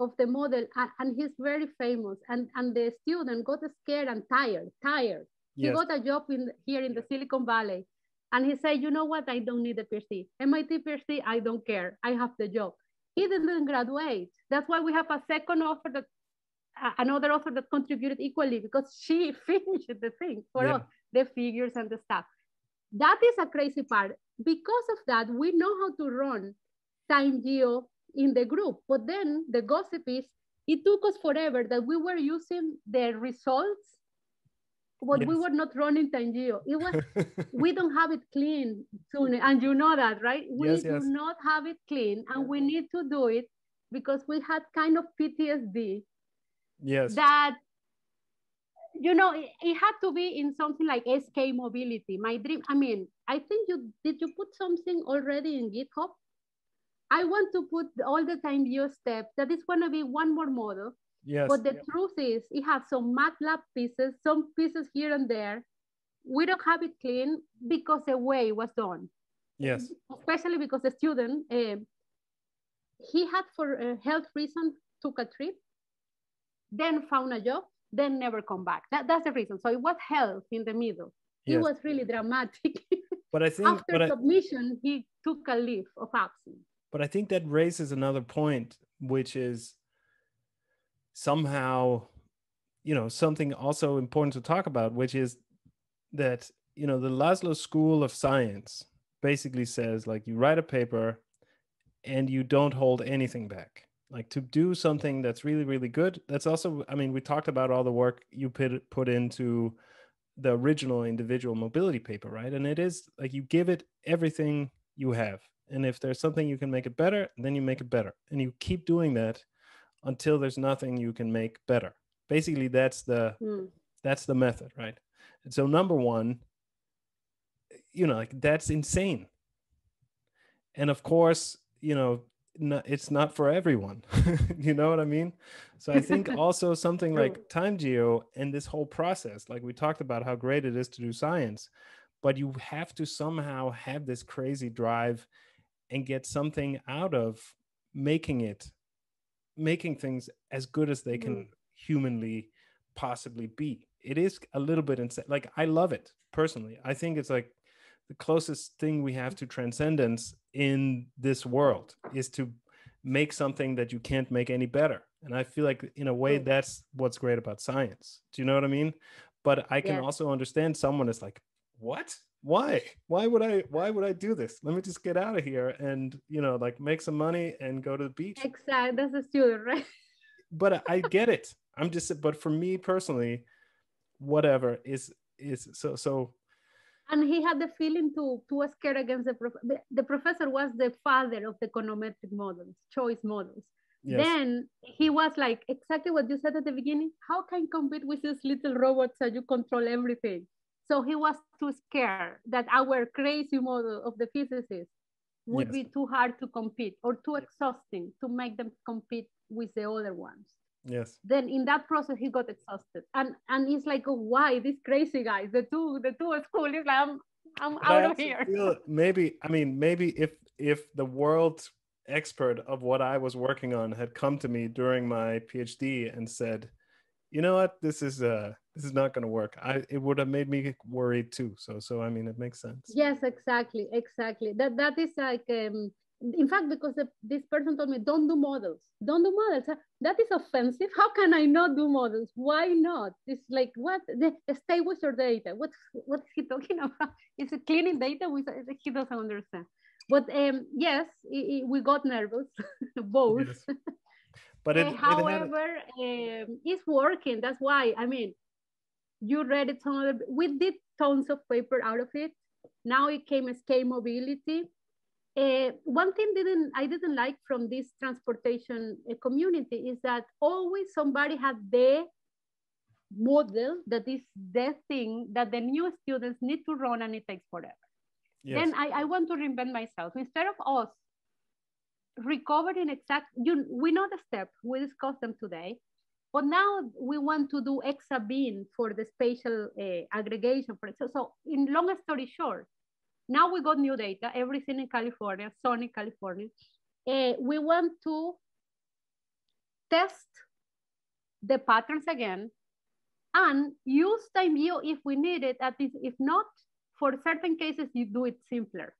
of the model, and, and he's very famous. And, and the student got scared and tired, tired. Yes. He got a job in, here in the Silicon Valley. And he said, you know what, I don't need a PhD. M I T PhD, I don't care, I have the job. He didn't graduate. That's why we have a second offer that another author that contributed equally because she finished the thing for yeah. us, the figures and the stuff. That is a crazy part. Because of that, we know how to run TimeGeo in the group. But then the gossip is, it took us forever that we were using the results, but yes. we were not running TimeGeo. It was, we don't have it clean soon. And you know that, right? We yes, do yes. not have it clean and we need to do it because we had kind of P T S D. Yes. That, you know, it, it had to be in something like S K mobility. My dream, I mean, I think you, did you put something already in GitHub? I want to put all the time your steps. That is going to be one more model. Yes. But the yeah. truth is it has some MATLAB pieces, some pieces here and there. We don't have it clean because the way it was done. Yes. Especially because the student, um, he had for uh, health reasons, took a trip. Then found a job, then never come back. That, that's the reason. So it was health in the middle. Yes. It was really dramatic. But I think after but submission, I, he took a leave of absence. But I think that raises another point, which is somehow, you know, something also important to talk about, which is that, you know, the Laszlo School of Science basically says, like, you write a paper and you don't hold anything back. Like to do something that's really, really good. That's also, I mean, we talked about all the work you put, put into the original individual mobility paper, right? And it is like you give it everything you have. And if there's something you can make it better, then you make it better. And you keep doing that until there's nothing you can make better. Basically, that's the, mm. that's the method, right? And so number one, you know, like that's insane. And of course, you know, no, it's not for everyone. You know what I mean? So I think also something like TimeGeo and this whole process, like we talked about how great it is to do science, but you have to somehow have this crazy drive and get something out of making it, making things as good as they can mm. humanly possibly be. It is a little bit insane. Like I love it personally. I think it's like the closest thing we have to transcendence in this world is to make something that you can't make any better. And I feel like in a way that's what's great about science. Do you know what I mean? But I can yeah. also understand someone is like, what? why? Why would I, why would I do this? Let me just get out of here and, you know, like make some money and go to the beach. Exactly, that's a student, right? But I get it. I'm just, but for me personally, whatever is, is so, so. And he had the feeling to, to was scared against the prof the, the professor was the father of the econometric models, choice models. Yes. Then he was like, exactly what you said at the beginning, how can you compete with these little robots that you control everything? So he was too scared that our crazy model of the physicists would yes. be too hard to compete or too exhausting to make them compete with the other ones. Yes. Then in that process, he got exhausted. And and it's like, oh, why these crazy guys, the two, the two at school, is like, I'm, I'm out of here. Feel, maybe, I mean, maybe if, if the world expert of what I was working on had come to me during my PhD and said, you know what, this is uh this is not going to work, I it would have made me worried too. So so I mean, it makes sense. Yes, exactly, exactly. That that is like, um, in fact, because the, this person told me, don't do models, don't do models. That is offensive. How can I not do models? Why not? It's like, what? The, stay with your data. What what is he talking about? It's cleaning data with he doesn't understand. But um, yes, it, it, we got nervous, both. Yes. But it, uh, however, it um, it's working. That's why, I mean, you read it. Some other, we did tons of paper out of it. Now it came as scalability. Uh, one thing didn't I didn't like from this transportation uh, community is that always somebody had the model that is the thing that the new students need to run, and it takes forever. Yes. Then I, I want to reinvent myself. Instead of us recovering exact, you, we know the step, we discussed them today, but now we want to do exabin for the spatial uh, aggregation. For so, so in long story short, now we got new data, everything in California, Sony, California. Uh, we want to test the patterns again and use TimeGeo if we need it, at least if not, for certain cases, you do it simpler.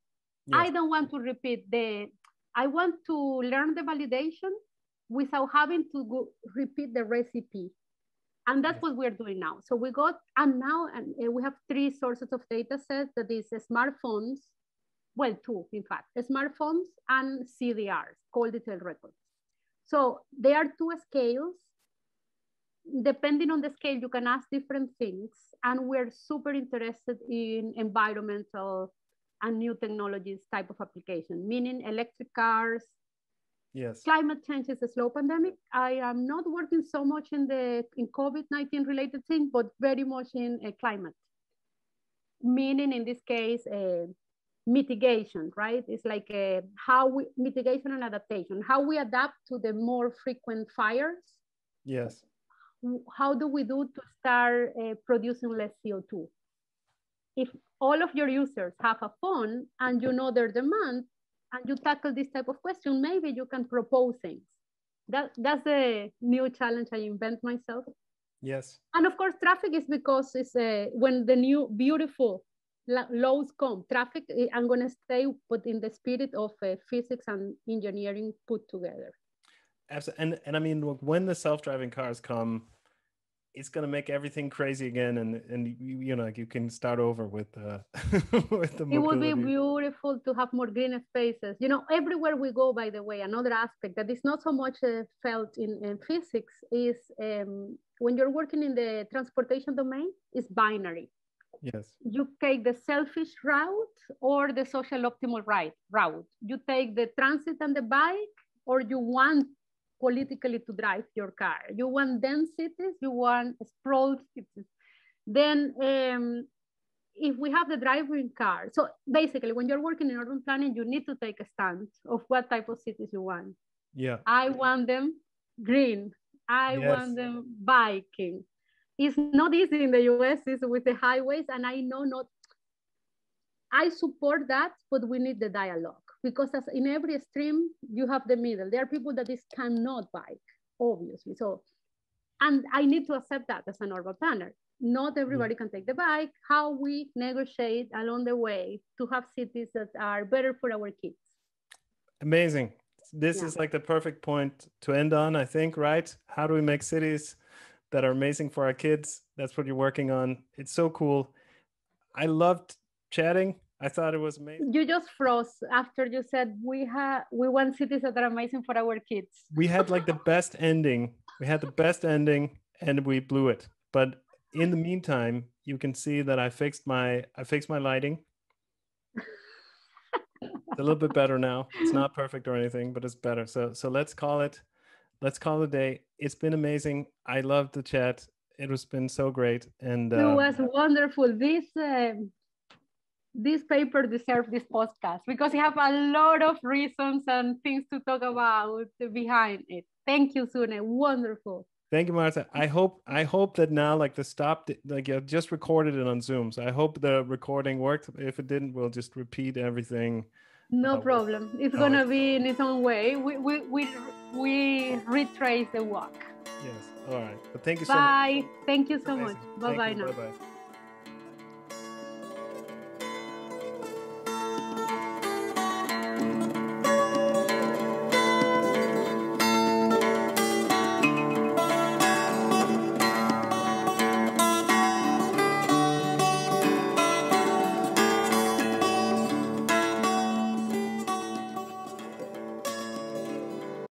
Yes. I don't want to repeat the, I want to learn the validation without having to go repeat the recipe. And that's yes. what we're doing now. So we got, and now and we have three sources of data sets, that is smartphones, well, two, in fact, smartphones and C D Rs, call detail records. So there are two scales. Depending on the scale, you can ask different things. And we're super interested in environmental and new technologies type of application, meaning electric cars. Yes. Climate change is a slow pandemic. I am not working so much in the in COVID nineteen related thing, but very much in uh, climate. Meaning in this case, uh, mitigation, right? It's like uh, how we, mitigation and adaptation, how we adapt to the more frequent fires. Yes. How do we do to start uh, producing less C O two? If all of your users have a phone and you know their demand and you tackle this type of question, maybe you can propose things. That, that's a new challenge I invent myself. Yes. And of course, traffic is because it's uh, when the new beautiful laws come, traffic, I'm going to stay but in the spirit of uh, physics and engineering put together. Absolutely. And, and I mean, look, when the self-driving cars come, it's going to make everything crazy again. And, and you, you know, like you can start over with, uh, with the mobility. It would be beautiful to have more green spaces. You know, everywhere we go, by the way, another aspect that is not so much uh, felt in, in physics is um, when you're working in the transportation domain, it's binary. Yes. You take the selfish route or the social optimal right, route. You take the transit and the bike, or you want politically to drive your car. You want dense cities, you want sprawled cities. Then um, if we have the driving car, so basically when you're working in urban planning, you need to take a stand of what type of cities you want. Yeah. I want them green. I yes. want them biking. It's not easy in the U S, it's with the highways, and I know not, I support that, but we need the dialogue. Because as in every stream, you have the middle. There are people that just cannot bike, obviously. So, and I need to accept that as an urban planner. Not everybody can take the bike. How we negotiate along the way to have cities that are better for our kids. Amazing. This yeah. is like the perfect point to end on, I think, right? How do we make cities that are amazing for our kids? That's what you're working on. It's so cool. I loved chatting. I thought it was amazing. You just froze after you said we have we want cities that are amazing for our kids. We had like the best ending. We had the best ending and we blew it. But in the meantime, you can see that I fixed my I fixed my lighting. It's a little bit better now. It's not perfect or anything, but it's better. So so let's call it let's call it a day. It's been amazing. I loved the chat. It was been so great. And uh, it was wonderful. This uh... This paper deserves this podcast because you have a lot of reasons and things to talk about behind it. Thank you, Sune. Wonderful. Thank you, Marta. I hope I hope that now, like the stop, like I just recorded it on Zoom. So I hope the recording worked. If it didn't, we'll just repeat everything. No always. problem. It's always. gonna be in its own way. We we we we retrace the walk. Yes. All right. But thank you Bye. so much. Bye. Thank you so Amazing. much. Bye bye, bye now. Bye bye.